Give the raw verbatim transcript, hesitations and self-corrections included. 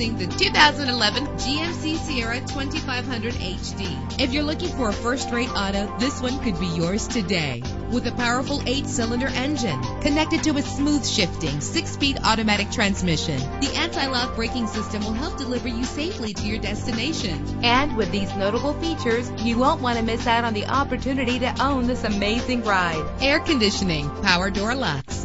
Introducing the two thousand eleven G M C Sierra twenty-five hundred H D. If you're looking for a first-rate auto, this one could be yours today. With a powerful eight-cylinder engine connected to a smooth-shifting six-speed automatic transmission, the anti-lock braking system will help deliver you safely to your destination. And with these notable features, you won't want to miss out on the opportunity to own this amazing ride. Air conditioning, power door locks,